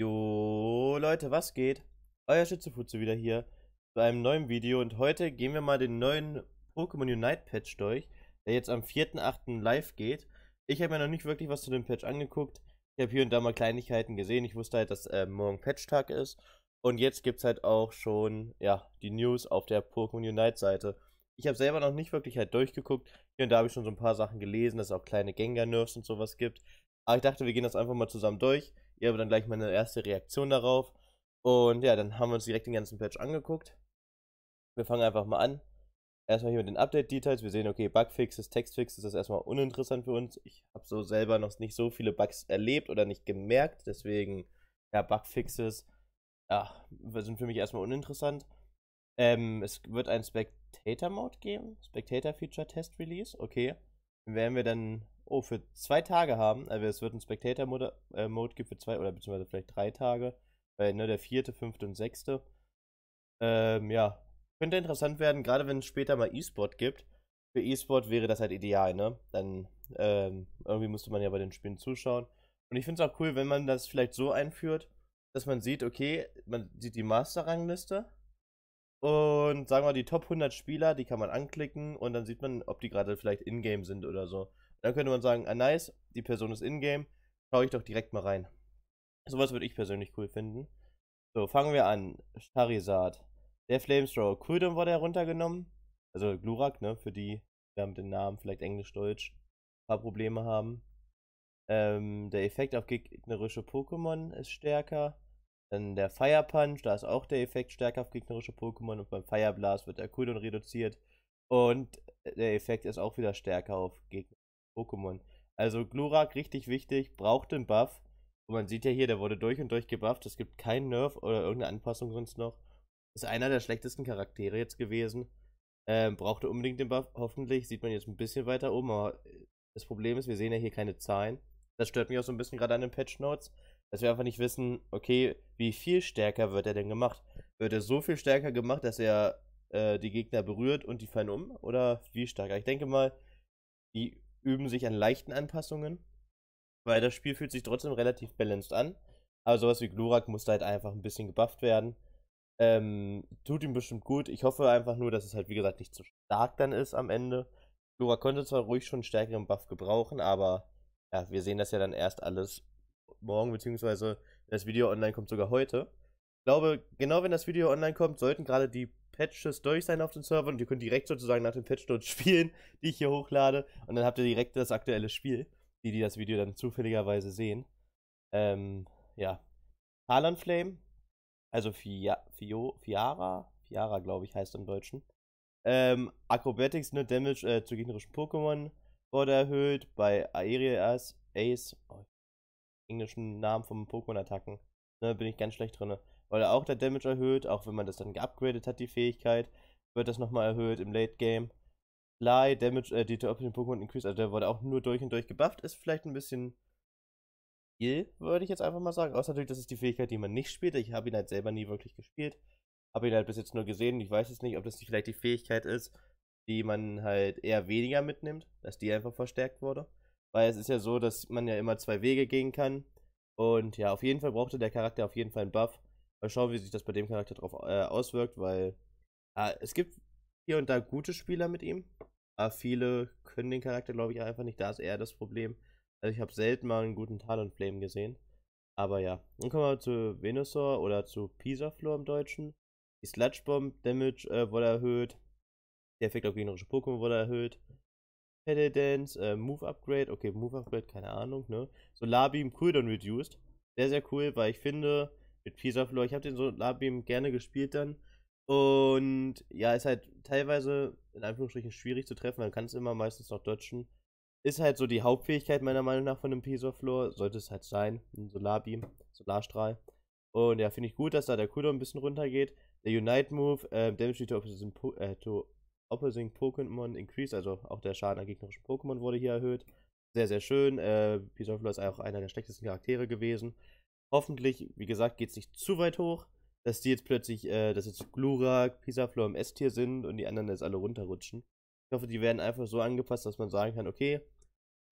Jo Leute, was geht? Euer Shizufuzu wieder hier bei einem neuen Video und heute gehen wir mal den neuen Pokémon Unite Patch durch, der jetzt am 4.8. live geht. Ich habe mir noch nicht wirklich was zu dem Patch angeguckt. Ich habe hier und da mal Kleinigkeiten gesehen. Ich wusste halt, dass morgen Patchtag ist und jetzt gibt es halt auch schon ja, die News auf der Pokémon Unite Seite. Ich habe selber noch nicht wirklich halt durchgeguckt. Hier und da habe ich schon so ein paar Sachen gelesen, dass es auch kleine Gengar-Nerfs und sowas gibt. Aber ich dachte, wir gehen das einfach mal zusammen durch. Ihr habt dann gleich meine erste Reaktion darauf. Und ja, dann haben wir uns direkt den ganzen Patch angeguckt. Wir fangen einfach mal an. Erstmal hier mit den Update-Details. Wir sehen, okay, Bugfixes, Textfixes, das ist erstmal uninteressant für uns. Ich habe so selber noch nicht so viele Bugs erlebt oder nicht gemerkt. Deswegen, ja, Bugfixes sind für mich erstmal uninteressant. Es wird ein Spectator-Mode geben. Spectator-Feature-Test-Release. Okay, den werden wir dann... Oh, für 2 Tage haben. Also es wird einen Spectator-Mode gibt für 2 oder beziehungsweise vielleicht 3 Tage. Weil ne, der 4., 5. und 6. Ja, könnte interessant werden, gerade wenn es später mal E-Sport gibt. Für E-Sport wäre das halt ideal, ne? Dann irgendwie musste man ja bei den Spielen zuschauen. Und ich finde es auch cool, wenn man das vielleicht so einführt, dass man sieht, okay, man sieht die Master-Rangliste. Und sagen wir die Top 100 Spieler, die kann man anklicken und dann sieht man, ob die gerade vielleicht in-game sind oder so. Dann könnte man sagen, ah nice, die Person ist in-game, schaue ich doch direkt mal rein. Sowas würde ich persönlich cool finden. So, fangen wir an. Charizard. Der Flamethrower. Cooldown wurde heruntergenommen. Also Glurak, ne, für die, die mit den Namen vielleicht Englisch-Deutsch ein paar Probleme haben. Der Effekt auf gegnerische Pokémon ist stärker. Dann der Fire Punch, da ist auch der Effekt stärker auf gegnerische Pokémon. Und beim Fire Blast wird der Cooldown reduziert. Und der Effekt ist auch wieder stärker auf gegnerische Pokémon. Also Glurak, richtig wichtig, braucht den Buff. Und man sieht ja hier, der wurde durch und durch gebufft. Es gibt keinen Nerf oder irgendeine Anpassung sonst noch. Ist einer der schlechtesten Charaktere jetzt gewesen. Brauchte unbedingt den Buff. Hoffentlich sieht man jetzt ein bisschen weiter oben. Aber das Problem ist, wir sehen ja hier keine Zahlen. Das stört mich auch so ein bisschen gerade an den Patch Notes. Dass wir einfach nicht wissen, okay, wie viel stärker wird er denn gemacht? Wird er so viel stärker gemacht, dass er die Gegner berührt und die fallen um? Oder wie stärker? Ich denke mal, die üben sich an leichten Anpassungen, weil das Spiel fühlt sich trotzdem relativ balanced an. Aber sowas wie Glurak muss halt einfach ein bisschen gebufft werden. Tut ihm bestimmt gut. Ich hoffe einfach nur, dass es halt wie gesagt nicht zu stark dann ist am Ende. Glurak konnte zwar ruhig schon einen stärkeren Buff gebrauchen, aber ja, wir sehen das ja dann erst alles morgen, beziehungsweise wenn das Video online kommt, sogar heute. Ich glaube, genau wenn das Video online kommt, sollten gerade die Patches durch sein auf den Servern und ihr könnt direkt sozusagen nach dem Patch dort spielen, die ich hier hochlade, und dann habt ihr direkt das aktuelle Spiel, die das Video dann zufälligerweise sehen. Ja. Talonflame, also Fiara glaube ich heißt im Deutschen. Acrobatics, ne, Damage zu gegnerischen Pokémon wurde erhöht, bei Aerial Ace, englischen Namen vom Pokémon-Attacken, ne, bin ich ganz schlecht drin. Oder auch der Damage erhöht, auch wenn man das dann geupgradet hat, die Fähigkeit, wird das nochmal erhöht im Late Game. Fly, Damage, die Option Pokémon Increase, also der wurde auch nur durch und durch gebufft, ist vielleicht ein bisschen viel, würde ich jetzt einfach mal sagen. Außer natürlich, das ist die Fähigkeit, die man nicht spielt. Ich habe ihn halt selber nie wirklich gespielt. Habe ihn halt bis jetzt nur gesehen. Ich weiß jetzt nicht, ob das vielleicht die Fähigkeit ist, die man halt eher weniger mitnimmt, dass die einfach verstärkt wurde. Weil es ist ja so, dass man ja immer 2 Wege gehen kann. Und ja, auf jeden Fall brauchte der Charakter auf jeden Fall einen Buff. Mal schauen, wie sich das bei dem Charakter drauf auswirkt, weil es gibt hier und da gute Spieler mit ihm, aber viele können den Charakter, glaube ich, einfach nicht. Da ist eher das Problem. Also ich habe selten mal einen guten Talonflame gesehen, aber ja. Dann kommen wir zu Venusaur oder zu Pisaflor im Deutschen. Die Sludge Bomb Damage wurde erhöht, der Effekt auf generische Pokémon wurde erhöht. Pedal Dance, Move Upgrade, okay, Move Upgrade, keine Ahnung, ne. Solar Beam Cooldown Reduced, sehr, sehr cool, weil ich finde... Mit Pisaflor, ich habe den Solar Beam gerne gespielt dann. Und ja, ist halt teilweise in Anführungsstrichen schwierig zu treffen, man kann es immer meistens noch dodgen. Ist halt so die Hauptfähigkeit meiner Meinung nach von einem Pisaflor, sollte es halt sein, ein Solar Beam, Solarstrahl. Und ja, finde ich gut, dass da der Cooldown ein bisschen runtergeht. Der Unite Move, Damage to Opposing Pokémon Increase, also auch der Schaden an gegnerischen Pokémon wurde hier erhöht. Sehr, sehr schön. Pisaflor ist auch einer der schlechtesten Charaktere gewesen. Hoffentlich, wie gesagt, geht es nicht zu weit hoch, dass die jetzt plötzlich, dass jetzt Glurak, Pisaflor im S-Tier sind und die anderen jetzt alle runterrutschen. Ich hoffe, die werden einfach so angepasst, dass man sagen kann, okay,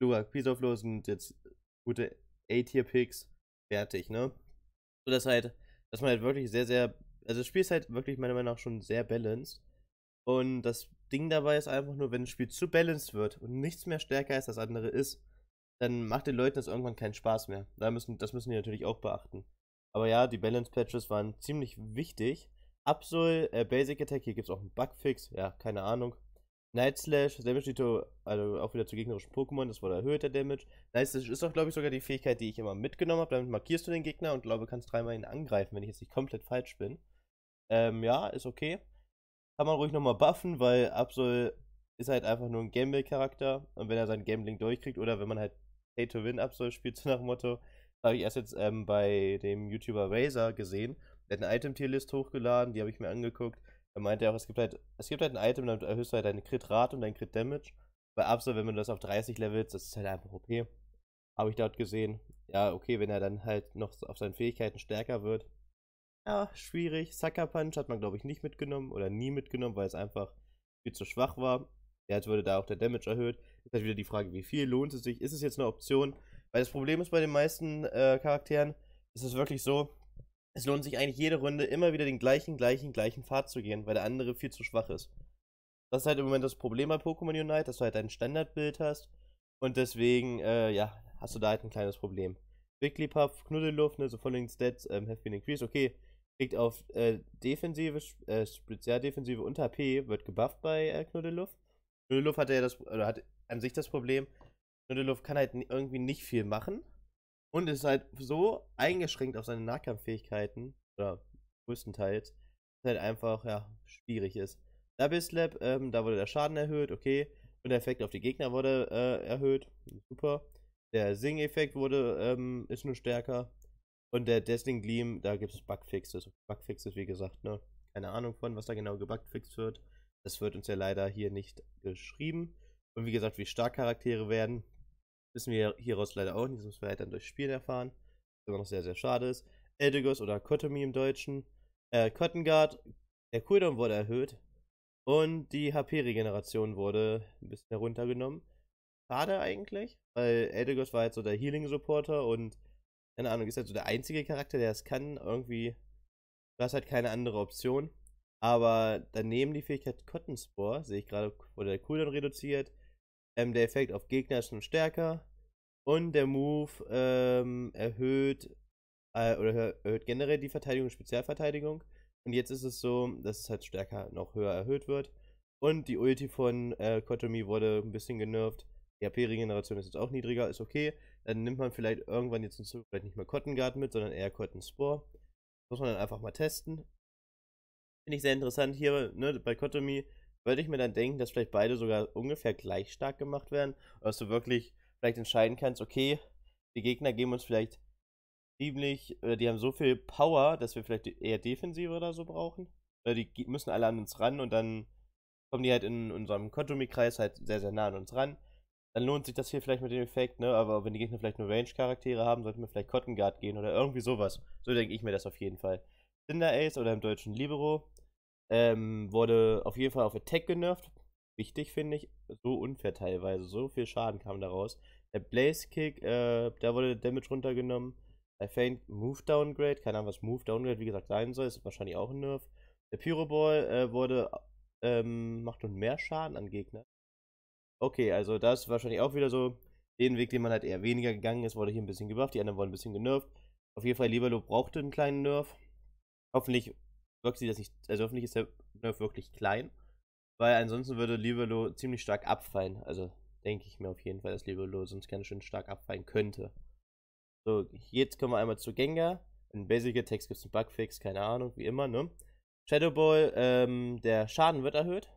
Glurak, Pisaflor sind jetzt gute A-Tier-Picks, fertig, ne? So dass man halt wirklich sehr, sehr. Also das Spiel ist halt wirklich meiner Meinung nach schon sehr balanced. Und das Ding dabei ist einfach nur, wenn das Spiel zu balanced wird und nichts mehr stärker als das andere ist, dann macht den Leuten das irgendwann keinen Spaß mehr. Das müssen die natürlich auch beachten. Aber ja, die Balance-Patches waren ziemlich wichtig. Absol, Basic Attack, hier gibt es auch einen Bugfix, ja, keine Ahnung. Night Slash, Damage to, also auch wieder zu gegnerischen Pokémon, das wurde erhöhter Damage. Night Slash ist auch, glaube ich, sogar die Fähigkeit, die ich immer mitgenommen habe. Damit markierst du den Gegner und glaube, kannst dreimal ihn angreifen, wenn ich jetzt nicht komplett falsch bin. Ja, ist okay. Kann man ruhig nochmal buffen, weil Absol ist halt einfach nur ein Gamble-Charakter. Und wenn er sein Gambling durchkriegt oder wenn man halt Pay-to-Win Absol spielt, so nach Motto, habe ich erst jetzt bei dem YouTuber Razer gesehen. Der hat eine Item-Tier-List hochgeladen, die habe ich mir angeguckt. Er meinte auch, es gibt halt ein Item, damit erhöhst du halt deine Crit-Rate und deinen Crit-Damage. Bei Absol, wenn man das auf 30 levelt, das ist halt einfach okay. Habe ich dort gesehen. Ja, okay, wenn er dann halt noch auf seinen Fähigkeiten stärker wird. Ja, schwierig. Sucker Punch hat man, glaube ich, nicht mitgenommen oder nie mitgenommen, weil es einfach viel zu schwach war. Ja, jetzt wurde da auch der Damage erhöht. Ist halt wieder die Frage, wie viel lohnt es sich? Ist es jetzt eine Option? Weil das Problem ist bei den meisten Charakteren, ist es wirklich so, es lohnt sich eigentlich jede Runde immer wieder den gleichen Pfad zu gehen, weil der andere viel zu schwach ist. Das ist halt im Moment das Problem bei Pokémon Unite, dass du halt ein Standardbild hast und deswegen, ja, hast du da halt ein kleines Problem. Wigglypuff, Nudeluft, ne, so following Stats, have been increased, okay, kriegt auf Defensive, Spezialdefensive und HP, wird gebufft bei Nudeluft. Nudeluft hatte ja hat an sich das Problem, Nudeluft kann halt irgendwie nicht viel machen und ist halt so eingeschränkt auf seine Nahkampffähigkeiten, oder größtenteils, dass halt einfach, ja, schwierig ist. Double Slap, da wurde der Schaden erhöht, okay, und der Effekt auf die Gegner wurde erhöht, super. Der Sing-Effekt ist nur stärker und der Dazzling Gleam, da gibt es Bugfixes. Bugfixes, wie gesagt, ne, keine Ahnung von, was da genau gebugfixt wird. Das wird uns ja leider hier nicht geschrieben. Und wie gesagt, wie stark Charaktere werden, wissen wir hieraus leider auch nicht, das müssen wir halt dann durch Spielen erfahren, was immer noch sehr, sehr schade ist. Eldegoss oder Kotomi im Deutschen, Cotton Guard, der Cooldown wurde erhöht und die HP-Regeneration wurde ein bisschen heruntergenommen. Schade eigentlich, weil Eldegoss war jetzt so der Healing-Supporter und, keine Ahnung, ist halt so der einzige Charakter, der es kann, irgendwie, du hast halt keine andere Option. Aber daneben die Fähigkeit Cotton Spore, sehe ich gerade, wurde der Cooldown reduziert. Der Effekt auf Gegner ist nun stärker und der Move erhöht generell die Verteidigung und Spezialverteidigung. Und jetzt ist es so, dass es halt stärker noch höher erhöht wird. Und die Ulti von Kotomi wurde ein bisschen genervt. Die HP-Regeneration ist jetzt auch niedriger, ist okay. Dann nimmt man vielleicht irgendwann jetzt in Zukunft vielleicht nicht mehr Cotton Guard mit, sondern eher Cotton Spore. Muss man dann einfach mal testen. Finde ich sehr interessant hier, ne, bei Kotomi. Würde ich mir dann denken, dass vielleicht beide sogar ungefähr gleich stark gemacht werden, dass du wirklich vielleicht entscheiden kannst, okay, die Gegner geben uns vielleicht ziemlich, oder die haben so viel Power, dass wir vielleicht eher Defensive oder so brauchen. Oder die müssen alle an uns ran und dann kommen die halt in unserem Kotomi-Kreis halt sehr, sehr nah an uns ran. Dann lohnt sich das hier vielleicht mit dem Effekt, ne, aber wenn die Gegner vielleicht nur Range-Charaktere haben, sollten wir vielleicht Cotton Guard gehen oder irgendwie sowas. So denke ich mir das auf jeden Fall. Cinder Ace oder im Deutschen Liberlo. Wurde auf jeden Fall auf Attack genervt. Wichtig, finde ich. So unfair teilweise. So viel Schaden kam daraus. Der Blaze Kick, da wurde der Damage runtergenommen. Bei Feint Move Downgrade. Keine Ahnung, was Move Downgrade wie gesagt sein soll. Ist wahrscheinlich auch ein Nerf. Der Pyro Ball macht nun mehr Schaden an Gegner. Okay, also das ist wahrscheinlich auch wieder so den Weg, den man halt eher weniger gegangen ist. Wurde hier ein bisschen gebufft. Die anderen wurden ein bisschen genervt. Auf jeden Fall, Liberlo brauchte einen kleinen Nerf. Hoffentlich wirkt sie das nicht, also hoffentlich ist der Nerf wirklich klein, weil ansonsten würde Liberlo ziemlich stark abfallen. Also denke ich mir auf jeden Fall, dass Liberlo sonst ganz schön stark abfallen könnte. So, jetzt kommen wir einmal zu Gengar. In Basic Attacks gibt es einen Bugfix, keine Ahnung, wie immer, ne? Shadow Ball, der Schaden wird erhöht.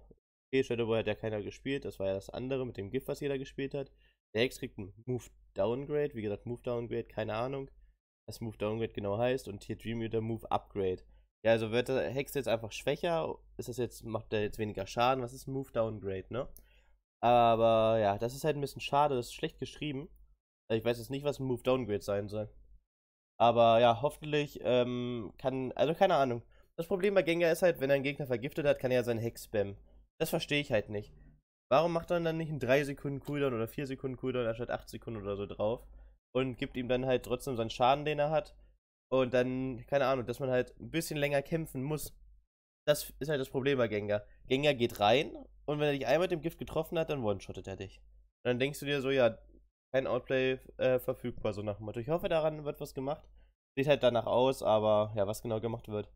Okay, Shadow Ball hat ja keiner gespielt, das war ja das andere mit dem Gift, was jeder gespielt hat. Der Hex kriegt einen Move Downgrade, wie gesagt, Move Downgrade, keine Ahnung, was Move Downgrade genau heißt. Und hier Dreamweaver Move Upgrade. Ja, also wird der Hex jetzt einfach schwächer, ist das jetzt, macht der jetzt weniger Schaden, was ist ein Move Downgrade, ne? Aber ja, das ist halt ein bisschen schade, das ist schlecht geschrieben. Ich weiß jetzt nicht, was ein Move Downgrade sein soll. Aber ja, hoffentlich also keine Ahnung. Das Problem bei Gengar ist halt, wenn er einen Gegner vergiftet hat, kann er ja seinen Hex spammen. Das verstehe ich halt nicht. Warum macht er dann nicht einen 3 Sekunden Cooldown oder 4 Sekunden Cooldown anstatt 8 Sekunden oder so drauf und gibt ihm dann halt trotzdem seinen Schaden, den er hat? Und dann, keine Ahnung, dass man halt ein bisschen länger kämpfen muss. Das ist halt das Problem bei Gengar. Gengar geht rein und wenn er dich einmal mit dem Gift getroffen hat, dann one-shottet er dich. Und dann denkst du dir so, ja, kein Outplay verfügbar, so nach dem Motto. Ich hoffe, daran wird was gemacht. Sieht halt danach aus, aber ja, was genau gemacht wird,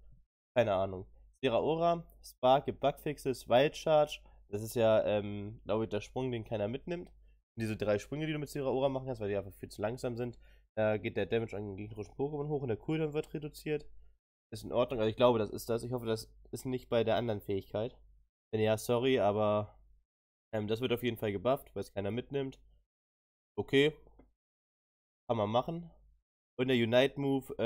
keine Ahnung. Zeraora, Spark gibt Bugfixes, Wild Charge, das ist ja, glaube ich, der Sprung, den keiner mitnimmt. Und diese drei Sprünge, die du mit Zeraora machen kannst, weil die einfach viel zu langsam sind, da geht der Damage an den gegnerischen Pokémon hoch und der Cooldown wird reduziert. Ist in Ordnung, also ich glaube, das ist das. Ich hoffe, das ist nicht bei der anderen Fähigkeit. Wenn ja, sorry, aber das wird auf jeden Fall gebufft, weil es keiner mitnimmt. Okay, kann man machen. Und der Unite-Move,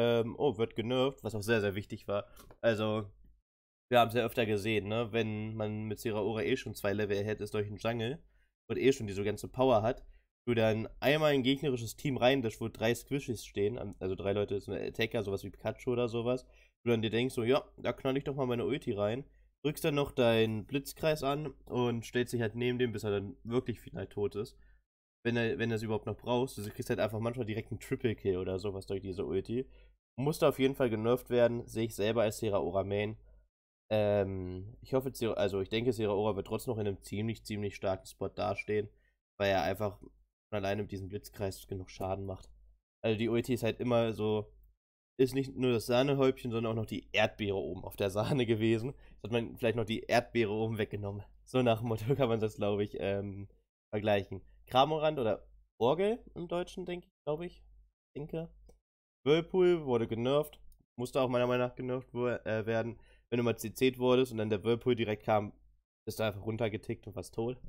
wird genervt, was auch sehr, sehr wichtig war. Also, wir haben es ja öfter gesehen, ne? Wenn man mit Zeraora schon 2 Level erhält ist durch den Jungle und schon diese ganze Power hat, du dann einmal ein gegnerisches Team rein, das wo 3 Squishies stehen, also 3 Leute, so ein Attacker, sowas wie Pikachu oder sowas, du dann dir denkst so, ja, da knall ich doch mal meine Ulti rein, drückst dann noch deinen Blitzkreis an und stellst dich halt neben dem, bis er dann wirklich final tot ist. Wenn du es überhaupt noch brauchst, du kriegst halt einfach manchmal direkt einen Triple Kill oder sowas durch diese Ulti. Muss da auf jeden Fall genervt werden, sehe ich selber als Zeraora Main. Ich hoffe, also ich denke, Zeraora wird trotzdem noch in einem ziemlich, ziemlich starken Spot dastehen, weil er einfach von alleine mit diesem Blitzkreis genug Schaden macht. Also die Ulti ist halt immer so, ist nicht nur das Sahnehäubchen, sondern auch noch die Erdbeere oben auf der Sahne gewesen. Jetzt hat man vielleicht noch die Erdbeere oben weggenommen. So nach dem Motto kann man das, glaube ich, vergleichen. Kramorant oder Orgel im Deutschen, denke ich, Whirlpool wurde genervt, musste auch meiner Meinung nach genervt werden. Wenn du mal CC'd wurdest und dann der Whirlpool direkt kam, bist du einfach runtergetickt und warst tot.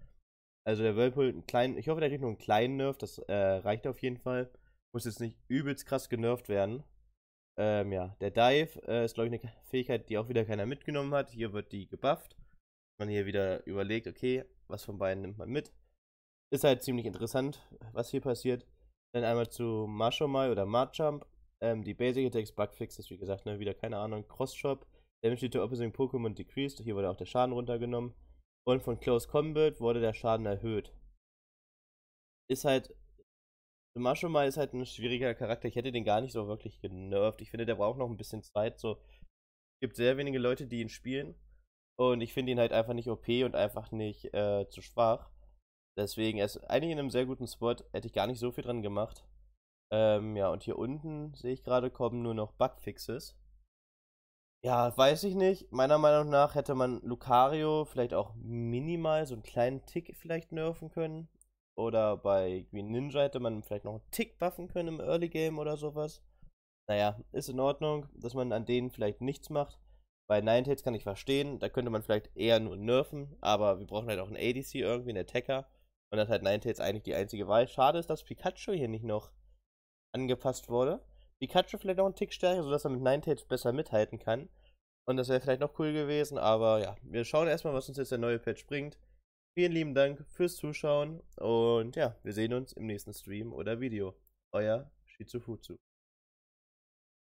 Also der Whirlpool, einen kleinen, ich hoffe, der kriegt nur einen kleinen Nerf, das reicht auf jeden Fall. Muss jetzt nicht übelst krass genervt werden. Ja, der Dive ist, glaube ich, eine Fähigkeit, die auch wieder keiner mitgenommen hat. Hier wird die gebufft. Man hier wieder überlegt, okay, was von beiden nimmt man mit. Ist halt ziemlich interessant, was hier passiert. Dann einmal zu Marshomai oder Marchump. Die Basic Attacks, Bugfixes, wie gesagt, ne, wieder keine Ahnung. Cross-Shop, Damage to Opposing Pokémon decreased. Hier wurde auch der Schaden runtergenommen. Und von Close Combat wurde der Schaden erhöht. Ist halt. Marshomai ist halt ein schwieriger Charakter. Ich hätte den gar nicht so wirklich genervt. Ich finde, der braucht noch ein bisschen Zeit. So, es gibt sehr wenige Leute, die ihn spielen. Und ich finde ihn halt einfach nicht OP und einfach nicht zu schwach. Deswegen, er ist eigentlich in einem sehr guten Spot, hätte ich gar nicht so viel dran gemacht. Ja, und hier unten sehe ich gerade, kommen nur noch Bugfixes. Ja, weiß ich nicht. Meiner Meinung nach hätte man Lucario vielleicht auch minimal so einen kleinen Tick vielleicht nerven können. Oder bei Greninja hätte man vielleicht noch einen Tick buffen können im Early Game oder sowas. Naja, ist in Ordnung, dass man an denen vielleicht nichts macht. Bei Ninetales kann ich verstehen, da könnte man vielleicht eher nur nerven, aber wir brauchen halt auch einen ADC irgendwie, einen Attacker. Und das hat Ninetales eigentlich die einzige Wahl. Schade ist, dass Pikachu hier nicht noch angepasst wurde. Pikachu vielleicht noch einen Tick stärker, sodass er mit Ninetales besser mithalten kann. Und das wäre vielleicht noch cool gewesen, aber ja, wir schauen erstmal, was uns jetzt der neue Patch bringt. Vielen lieben Dank fürs Zuschauen und ja, wir sehen uns im nächsten Stream oder Video. Euer Shizufuzu.